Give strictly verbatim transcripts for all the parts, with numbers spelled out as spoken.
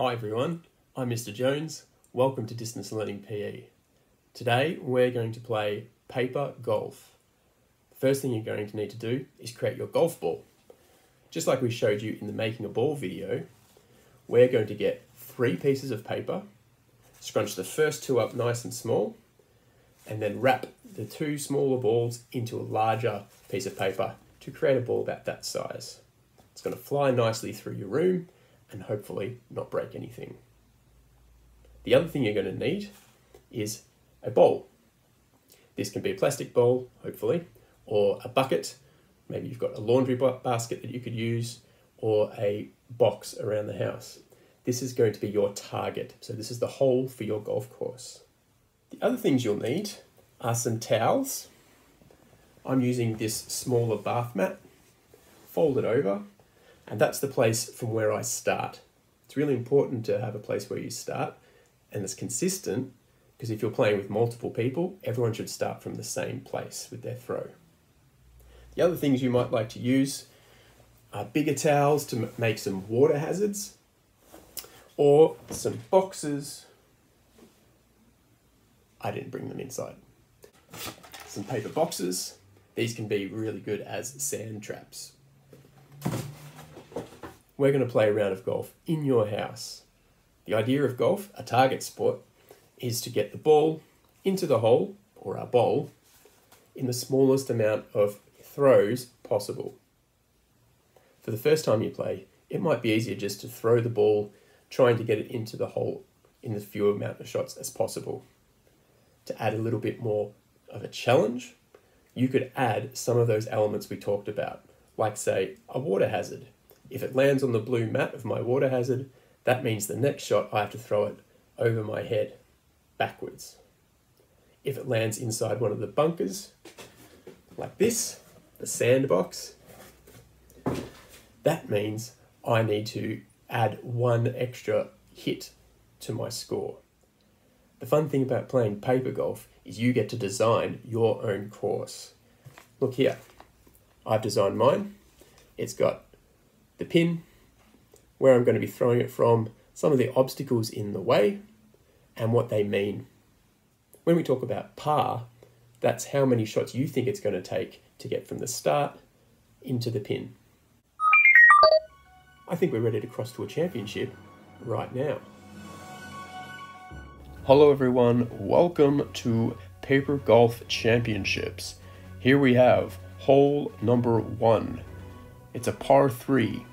Hi everyone, I'm Mister Jones. Welcome to Distance Learning P E. Today we're going to play paper golf. First thing you're going to need to do is create your golf ball. Just like we showed you in the making a ball video, we're going to get three pieces of paper, scrunch the first two up nice and small, and then wrap the two smaller balls into a larger piece of paper to create a ball about that size. It's going to fly nicely through your room and hopefully not break anything. The other thing you're going to need is a bowl. This can be a plastic bowl, hopefully, or a bucket. Maybe you've got a laundry basket that you could use, or a box around the house. This is going to be your target. So this is the hole for your golf course. The other things you'll need are some towels. I'm using this smaller bath mat, fold it over, and that's the place from where I start. It's really important to have a place where you start and it's consistent, because if you're playing with multiple people, everyone should start from the same place with their throw. The other things you might like to use are bigger towels to make some water hazards, or some boxes. I didn't bring them inside. Some paper boxes. These can be really good as sand traps. We're going to play a round of golf in your house. The idea of golf, a target sport, is to get the ball into the hole, or our bowl, in the smallest amount of throws possible. For the first time you play, it might be easier just to throw the ball, trying to get it into the hole in the few amount of shots as possible. To add a little bit more of a challenge, you could add some of those elements we talked about, like say, a water hazard. If it lands on the blue mat of my water hazard, that means the next shot I have to throw it over my head, backwards. If it lands inside one of the bunkers, like this, the sandbox, that means I need to add one extra hit to my score. The fun thing about playing paper golf is you get to design your own course. Look here, I've designed mine. It's got the pin, where I'm going to be throwing it from, some of the obstacles in the way, and what they mean. When we talk about par, that's how many shots you think it's going to take to get from the start into the pin. I think we're ready to cross to a championship right now. Hello everyone, welcome to Paper Golf Championships. Here we have hole number one. It's a par three,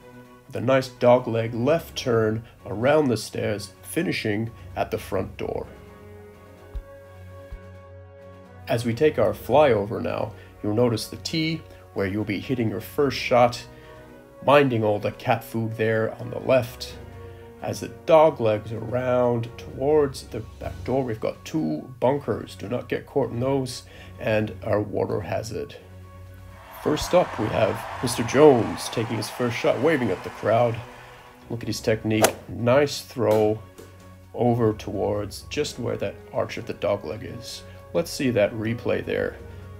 the nice dogleg left turn around the stairs, finishing at the front door. As we take our flyover now, you'll notice the tee where you'll be hitting your first shot, minding all the cat food there on the left. As the dog legs around towards the back door, we've got two bunkers. Do not get caught in those, and our water hazard. First up, we have Mister Jones taking his first shot, waving at the crowd. Look at his technique. Nice throw over towards just where that arch of the dogleg is. Let's see that replay there.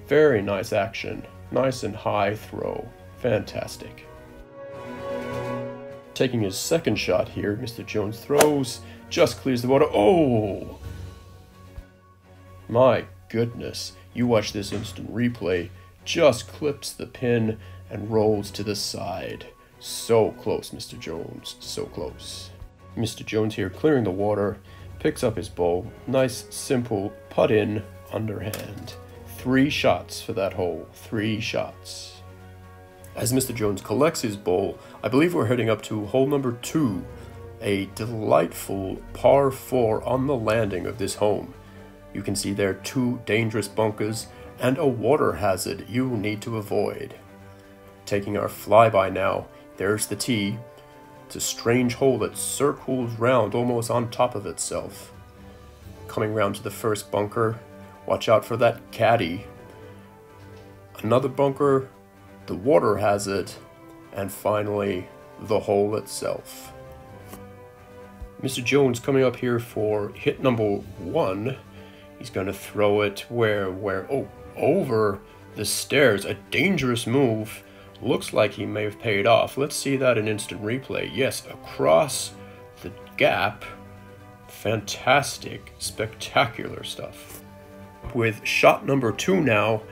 Very nice action. Nice and high throw. Fantastic. Taking his second shot here, Mister Jones throws, just clears the water. Oh! My goodness. You watch this instant replay. Just clips the pin and rolls to the side. So close, Mister Jones, so close. Mister Jones here clearing the water, picks up his ball. Nice, simple putt in, underhand. Three shots for that hole, three shots. As Mister Jones collects his ball, I believe we're heading up to hole number two, a delightful par four on the landing of this home. You can see there two dangerous bunkers and a water hazard you need to avoid. Taking our flyby now, there's the tee. It's a strange hole that circles round almost on top of itself. Coming round to the first bunker, watch out for that caddy. Another bunker, the water hazard, and finally the hole itself. Mister Jones coming up here for hit number one. He's going to throw it where, where, oh, over the stairs. A dangerous move. Looks like he may have paid off. Let's see that in instant replay. Yes, across the gap, fantastic, spectacular stuff. With shot number two now,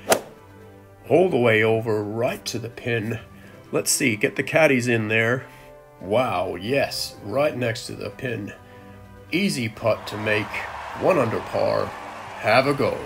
all the way over right to the pin. Let's see, get the caddies in there. Wow, yes, right next to the pin. Easy putt to make, one under par. Have a go.